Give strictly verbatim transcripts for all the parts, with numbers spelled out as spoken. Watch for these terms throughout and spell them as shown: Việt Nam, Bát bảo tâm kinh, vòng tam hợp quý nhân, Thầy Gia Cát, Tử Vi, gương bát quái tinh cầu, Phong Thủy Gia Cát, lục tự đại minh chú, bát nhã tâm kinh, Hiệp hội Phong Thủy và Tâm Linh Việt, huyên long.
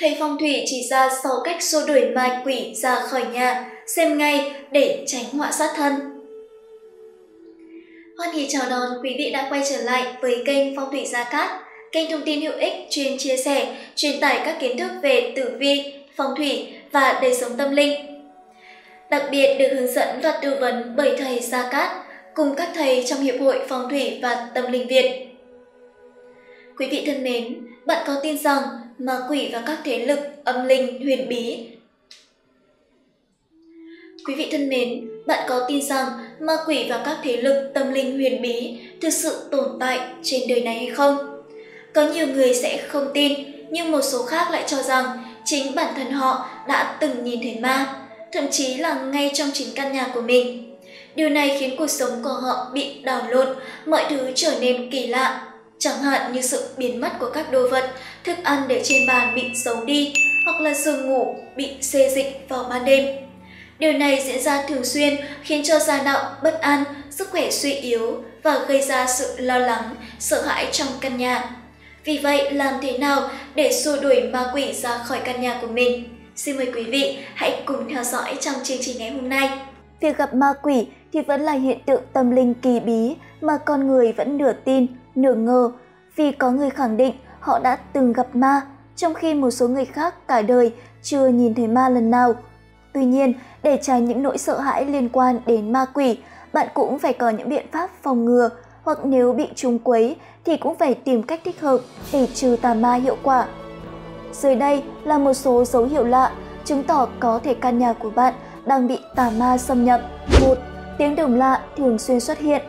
Thầy phong thủy chỉ ra sáu cách xua đuổi ma quỷ ra khỏi nhà, xem ngay để tránh họa sát thân. Hoan hỉ chào đón quý vị đã quay trở lại với kênh Phong Thủy Gia Cát, kênh thông tin hữu ích chuyên chia sẻ, truyền tải các kiến thức về tử vi, phong thủy và đời sống tâm linh. Đặc biệt được hướng dẫn và tư vấn bởi thầy Gia Cát cùng các thầy trong Hiệp hội Phong Thủy và Tâm Linh Việt. Quý vị thân mến, bạn có tin rằng ma quỷ và các thế lực âm linh huyền bí? Quý vị thân mến, bạn có tin rằng ma quỷ và các thế lực tâm linh huyền bí thực sự tồn tại trên đời này hay không? Có nhiều người sẽ không tin, nhưng một số khác lại cho rằng chính bản thân họ đã từng nhìn thấy ma, thậm chí là ngay trong chính căn nhà của mình. Điều này khiến cuộc sống của họ bị đảo lộn, mọi thứ trở nên kỳ lạ. Chẳng hạn như sự biến mất của các đồ vật, thức ăn để trên bàn bị giấu đi, hoặc là giường ngủ bị xê dịch vào ban đêm. Điều này diễn ra thường xuyên khiến cho gia đạo bất an, sức khỏe suy yếu và gây ra sự lo lắng, sợ hãi trong căn nhà. Vì vậy, làm thế nào để xua đuổi ma quỷ ra khỏi căn nhà của mình? Xin mời quý vị hãy cùng theo dõi trong chương trình ngày hôm nay. Việc gặp ma quỷ thì vẫn là hiện tượng tâm linh kỳ bí mà con người vẫn nửa tin, nửa ngờ, vì có người khẳng định họ đã từng gặp ma, trong khi một số người khác cả đời chưa nhìn thấy ma lần nào. Tuy nhiên, để tránh những nỗi sợ hãi liên quan đến ma quỷ, bạn cũng phải có những biện pháp phòng ngừa, hoặc nếu bị trúng quấy thì cũng phải tìm cách thích hợp để trừ tà ma hiệu quả. Dưới đây là một số dấu hiệu lạ chứng tỏ có thể căn nhà của bạn đang bị tà ma xâm nhập. một. Tiếng động lạ thường xuyên xuất hiện.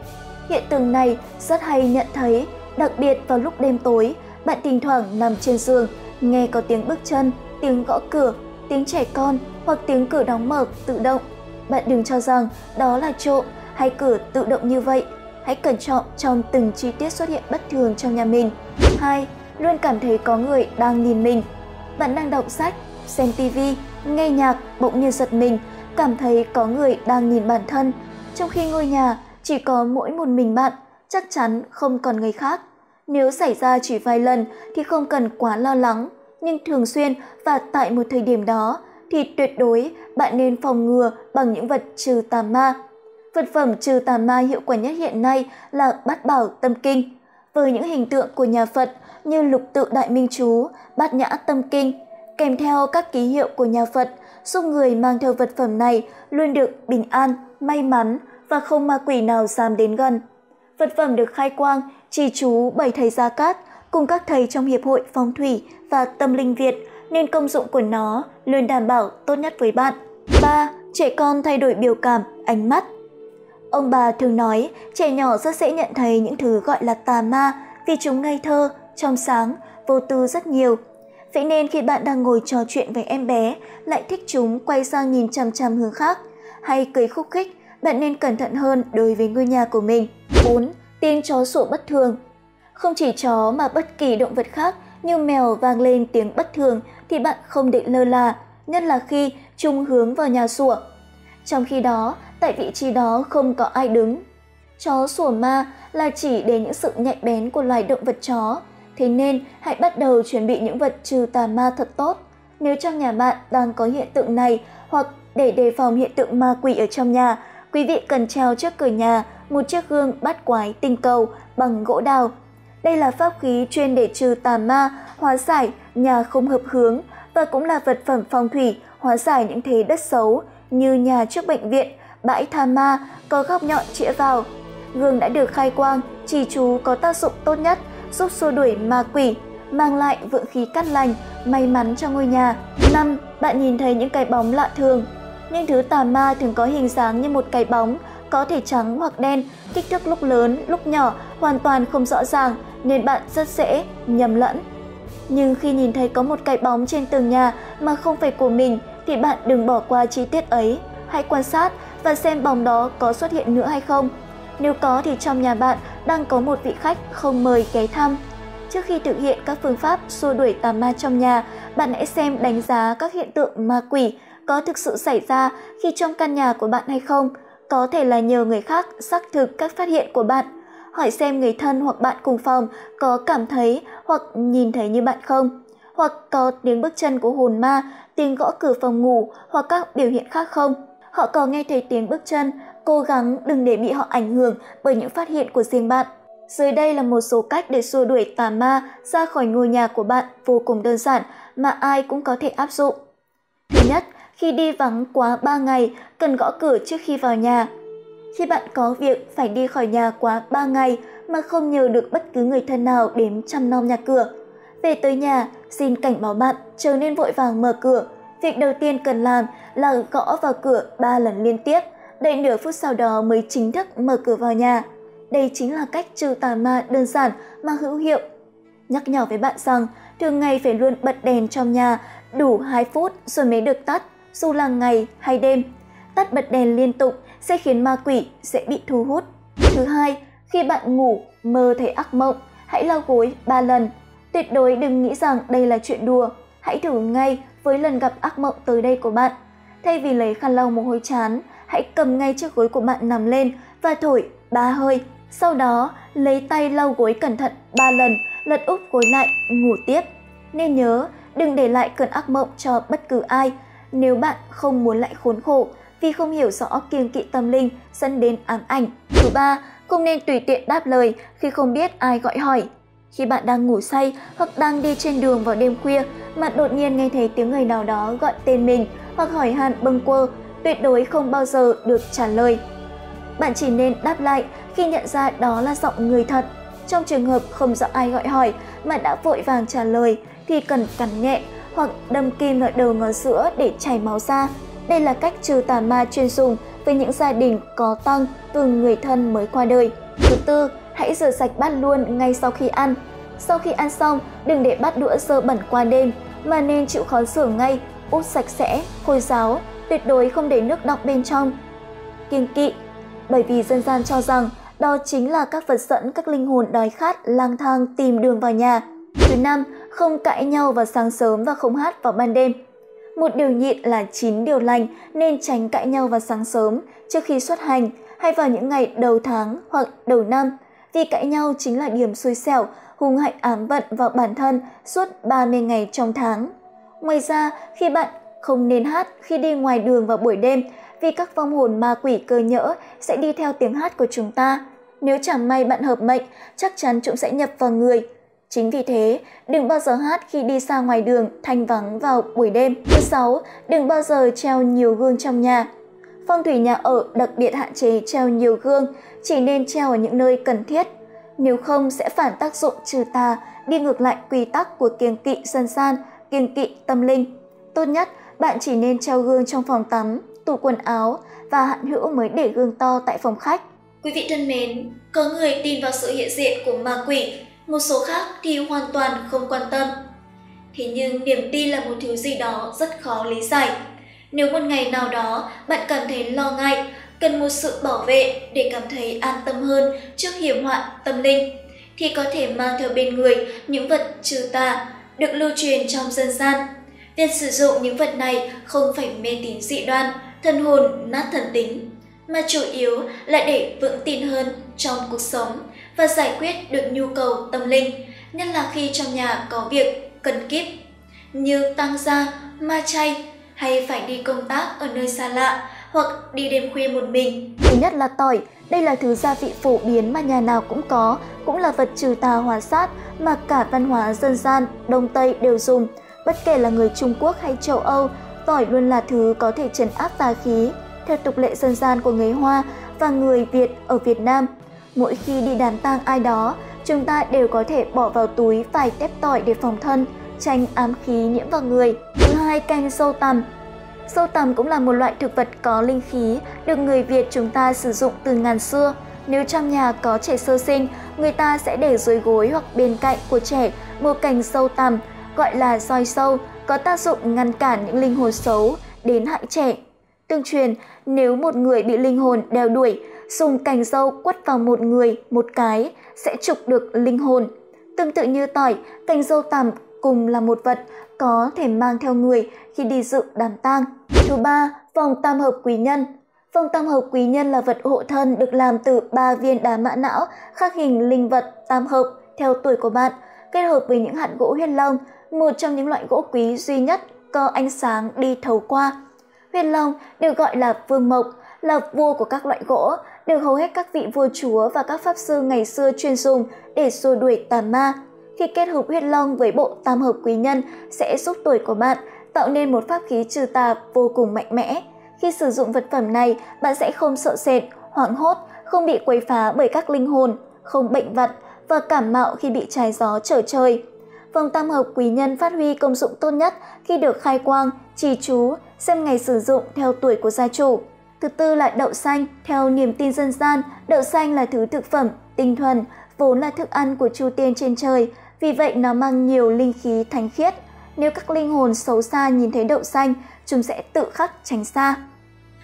Hiện tượng này rất hay nhận thấy, đặc biệt vào lúc đêm tối, bạn thỉnh thoảng nằm trên giường, nghe có tiếng bước chân, tiếng gõ cửa, tiếng trẻ con hoặc tiếng cửa đóng mở tự động. Bạn đừng cho rằng đó là trộm hay cửa tự động như vậy. Hãy cẩn trọng trong từng chi tiết xuất hiện bất thường trong nhà mình. hai. Luôn cảm thấy có người đang nhìn mình. Bạn đang đọc sách, xem tivi, nghe nhạc, bỗng nhiên giật mình, cảm thấy có người đang nhìn bản thân, trong khi ngôi nhà chỉ có mỗi một mình bạn, chắc chắn không còn người khác. Nếu xảy ra chỉ vài lần thì không cần quá lo lắng, nhưng thường xuyên và tại một thời điểm đó thì tuyệt đối bạn nên phòng ngừa bằng những vật trừ tà ma. Vật phẩm trừ tà ma hiệu quả nhất hiện nay là Bát Bảo Tâm Kinh, với những hình tượng của nhà Phật như Lục Tự Đại Minh Chú, Bát Nhã Tâm Kinh, kèm theo các ký hiệu của nhà Phật, giúp người mang theo vật phẩm này luôn được bình an, may mắn và không ma quỷ nào dám đến gần. Vật phẩm được khai quang, trì chú bởi thầy Gia Cát cùng các thầy trong Hiệp hội Phong Thủy và Tâm Linh Việt, nên công dụng của nó luôn đảm bảo tốt nhất với bạn. ba. Trẻ con thay đổi biểu cảm, ánh mắt. Ông bà thường nói trẻ nhỏ rất dễ nhận thấy những thứ gọi là tà ma vì chúng ngây thơ, trong sáng, vô tư rất nhiều. Vậy nên khi bạn đang ngồi trò chuyện với em bé, lại thích chúng quay sang nhìn chằm chằm hướng khác hay cười khúc khích, bạn nên cẩn thận hơn đối với ngôi nhà của mình. bốn. Tiếng chó sủa bất thường. Không chỉ chó mà bất kỳ động vật khác như mèo vang lên tiếng bất thường thì bạn không định lơ là, nhất là khi chúng hướng vào nhà sủa. Trong khi đó, tại vị trí đó không có ai đứng. Chó sủa ma là chỉ đến những sự nhạy bén của loài động vật chó. Thế nên, hãy bắt đầu chuẩn bị những vật trừ tà ma thật tốt. Nếu trong nhà bạn đang có hiện tượng này, hoặc để đề phòng hiện tượng ma quỷ ở trong nhà, quý vị cần treo trước cửa nhà một chiếc gương bát quái tinh cầu bằng gỗ đào. Đây là pháp khí chuyên để trừ tà ma, hóa giải nhà không hợp hướng và cũng là vật phẩm phong thủy hóa giải những thế đất xấu như nhà trước bệnh viện, bãi tha ma có góc nhọn chĩa vào. Gương đã được khai quang, trì chú có tác dụng tốt nhất, giúp xua đuổi ma quỷ, mang lại vượng khí cát lành, may mắn cho ngôi nhà. năm. Bạn nhìn thấy những cái bóng lạ thường. Những thứ tà ma thường có hình dáng như một cái bóng, có thể trắng hoặc đen, kích thước lúc lớn, lúc nhỏ, hoàn toàn không rõ ràng nên bạn rất dễ nhầm lẫn. Nhưng khi nhìn thấy có một cái bóng trên tường nhà mà không phải của mình thì bạn đừng bỏ qua chi tiết ấy. Hãy quan sát và xem bóng đó có xuất hiện nữa hay không. Nếu có thì trong nhà bạn đang có một vị khách không mời ghé thăm. Trước khi thực hiện các phương pháp xua đuổi tà ma trong nhà, bạn hãy xem đánh giá các hiện tượng ma quỷ có thực sự xảy ra khi trong căn nhà của bạn hay không. Có thể là nhờ người khác xác thực các phát hiện của bạn. Hỏi xem người thân hoặc bạn cùng phòng có cảm thấy hoặc nhìn thấy như bạn không. hoặc có tiếng bước chân của hồn ma, tiếng gõ cửa phòng ngủ hoặc các biểu hiện khác không? Họ có nghe thấy tiếng bước chân, cố gắng đừng để bị họ ảnh hưởng bởi những phát hiện của riêng bạn. Dưới đây là một số cách để xua đuổi tà ma ra khỏi ngôi nhà của bạn vô cùng đơn giản mà ai cũng có thể áp dụng. Thứ nhất, khi đi vắng quá ba ngày, cần gõ cửa trước khi vào nhà. Khi bạn có việc phải đi khỏi nhà quá ba ngày mà không nhờ được bất cứ người thân nào đến chăm nom nhà cửa, về tới nhà, xin cảnh báo bạn chớ nên vội vàng mở cửa. Việc đầu tiên cần làm là gõ vào cửa ba lần liên tiếp, đợi nửa phút sau đó mới chính thức mở cửa vào nhà. Đây chính là cách trừ tà ma đơn giản mà hữu hiệu. Nhắc nhở với bạn rằng, thường ngày phải luôn bật đèn trong nhà đủ hai phút rồi mới được tắt, dù là ngày hay đêm. Tắt bật đèn liên tục sẽ khiến ma quỷ dễ bị thu hút. Thứ hai, khi bạn ngủ, mơ thấy ác mộng, hãy lau gối ba lần. Tuyệt đối đừng nghĩ rằng đây là chuyện đùa. Hãy thử ngay với lần gặp ác mộng tới đây của bạn. Thay vì lấy khăn lau mồ hôi trán, hãy cầm ngay chiếc gối của bạn nằm lên và thổi ba hơi. Sau đó, lấy tay lau gối cẩn thận ba lần, lật úp gối lại, ngủ tiếp. Nên nhớ, đừng để lại cơn ác mộng cho bất cứ ai nếu bạn không muốn lại khốn khổ vì không hiểu rõ kiêng kỵ tâm linh dẫn đến ám ảnh. Thứ ba, không nên tùy tiện đáp lời khi không biết ai gọi hỏi. Khi bạn đang ngủ say hoặc đang đi trên đường vào đêm khuya mà đột nhiên nghe thấy tiếng người nào đó gọi tên mình hoặc hỏi han bâng quơ, tuyệt đối không bao giờ được trả lời. Bạn chỉ nên đáp lại khi nhận ra đó là giọng người thật. Trong trường hợp không rõ ai gọi hỏi mà đã vội vàng trả lời thì cần cắn nhẹ hoặc đâm kim vào đầu ngón giữa để chảy máu ra. Đây là cách trừ tà ma chuyên dùng với những gia đình có tang từng người thân mới qua đời. Thứ tư, hãy rửa sạch bát luôn ngay sau khi ăn. Sau khi ăn xong, đừng để bát đũa dơ bẩn qua đêm, mà nên chịu khó rửa ngay, úp sạch sẽ, khô ráo, tuyệt đối không để nước đọng bên trong. Kiêng kỵ, bởi vì dân gian cho rằng đó chính là các vật dẫn các linh hồn đói khát lang thang tìm đường vào nhà. Thứ năm, không cãi nhau vào sáng sớm và không hát vào ban đêm. Một điều nhịn là chín điều lành nên tránh cãi nhau vào sáng sớm trước khi xuất hành hay vào những ngày đầu tháng hoặc đầu năm. Vì cãi nhau chính là điểm xui xẻo, hung hại ám vận vào bản thân suốt ba mươi ngày trong tháng. Ngoài ra, khi bạn không nên hát khi đi ngoài đường vào buổi đêm vì các vong hồn ma quỷ cơ nhỡ sẽ đi theo tiếng hát của chúng ta. Nếu chẳng may bạn hợp mệnh, chắc chắn chúng sẽ nhập vào người. Chính vì thế, đừng bao giờ hát khi đi xa ngoài đường thanh vắng vào buổi đêm. Thứ sáu, đừng bao giờ treo nhiều gương trong nhà. Phong thủy nhà ở đặc biệt hạn chế treo nhiều gương, chỉ nên treo ở những nơi cần thiết. Nếu không sẽ phản tác dụng trừ tà, đi ngược lại quy tắc của kiêng kỵ dân gian, kiêng kỵ tâm linh. Tốt nhất, bạn chỉ nên treo gương trong phòng tắm, tủ quần áo và hạn hữu mới để gương to tại phòng khách. Quý vị thân mến, có người tin vào sự hiện diện của ma quỷ, một số khác thì hoàn toàn không quan tâm. Thế nhưng niềm tin là một thứ gì đó rất khó lý giải. Nếu một ngày nào đó bạn cảm thấy lo ngại, cần một sự bảo vệ để cảm thấy an tâm hơn trước hiểm họa tâm linh, thì có thể mang theo bên người những vật trừ tà được lưu truyền trong dân gian. Việc sử dụng những vật này không phải mê tín dị đoan, thần hồn nát thần tính, mà chủ yếu là để vững tin hơn trong cuộc sống và giải quyết được nhu cầu tâm linh, nhất là khi trong nhà có việc cần kíp như tăng gia, ma chay hay phải đi công tác ở nơi xa lạ hoặc đi đêm khuya một mình. Thứ nhất là tỏi, đây là thứ gia vị phổ biến mà nhà nào cũng có, cũng là vật trừ tà hóa sát mà cả văn hóa dân gian Đông Tây đều dùng. Bất kể là người Trung Quốc hay châu Âu, tỏi luôn là thứ có thể trấn áp tà khí. Theo tục lệ dân gian của người Hoa và người Việt ở Việt Nam, mỗi khi đi đám tang ai đó, chúng ta đều có thể bỏ vào túi vài tép tỏi để phòng thân, tránh ám khí nhiễm vào người. Thứ hai, canh dâu tằm. Dâu tằm cũng là một loại thực vật có linh khí, được người Việt chúng ta sử dụng từ ngàn xưa. Nếu trong nhà có trẻ sơ sinh, người ta sẽ để dưới gối hoặc bên cạnh của trẻ một cành dâu tằm, gọi là roi sâu, có tác dụng ngăn cản những linh hồn xấu đến hại trẻ. Tương truyền, nếu một người bị linh hồn đeo đuổi, dùng cành dâu quất vào một người một cái sẽ trục được linh hồn. Tương tự như tỏi, cành dâu tằm cùng là một vật có thể mang theo người khi đi dự đám tang. Thứ ba, vòng tam hợp quý nhân. Vòng tam hợp quý nhân là vật hộ thân được làm từ ba viên đá mã não khắc hình linh vật tam hợp theo tuổi của bạn, kết hợp với những hạt gỗ huyên long, một trong những loại gỗ quý duy nhất có ánh sáng đi thấu qua. Huyên long được gọi là vương mộc, là vua của các loại gỗ, được hầu hết các vị vua chúa và các pháp sư ngày xưa chuyên dùng để xua đuổi tà ma. Khi kết hợp huyên long với bộ tam hợp quý nhân sẽ giúp tuổi của bạn tạo nên một pháp khí trừ tà vô cùng mạnh mẽ. Khi sử dụng vật phẩm này, bạn sẽ không sợ sệt, hoảng hốt, không bị quấy phá bởi các linh hồn, không bệnh vặt và cảm mạo khi bị trái gió trở trời. Vòng tam hợp quý nhân phát huy công dụng tốt nhất khi được khai quang, trì chú, xem ngày sử dụng theo tuổi của gia chủ. Thứ tư là đậu xanh. Theo niềm tin dân gian, đậu xanh là thứ thực phẩm tinh thuần, vốn là thức ăn của chư tiên trên trời, vì vậy nó mang nhiều linh khí thánh khiết. Nếu các linh hồn xấu xa nhìn thấy đậu xanh, chúng sẽ tự khắc tránh xa.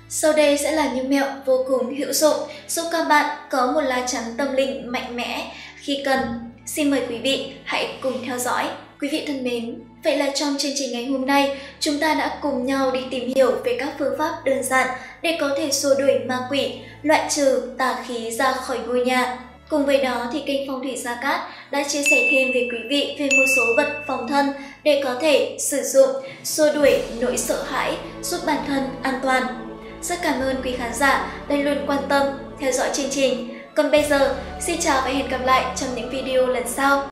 Sau đây sẽ là những mẹo vô cùng hữu dụng giúp các bạn có một lá chắn tâm linh mạnh mẽ khi cần. Xin mời quý vị hãy cùng theo dõi. Quý vị thân mến, vậy là trong chương trình ngày hôm nay, chúng ta đã cùng nhau đi tìm hiểu về các phương pháp đơn giản để có thể xua đuổi ma quỷ, loại trừ tà khí ra khỏi ngôi nhà. Cùng với đó thì kênh Phong Thủy Gia Cát đã chia sẻ thêm với quý vị về một số vật phòng thân để có thể sử dụng, xua đuổi nỗi sợ hãi, giúp bản thân an toàn. Rất cảm ơn quý khán giả đã luôn quan tâm, theo dõi chương trình. Còn bây giờ, xin chào và hẹn gặp lại trong những video lần sau.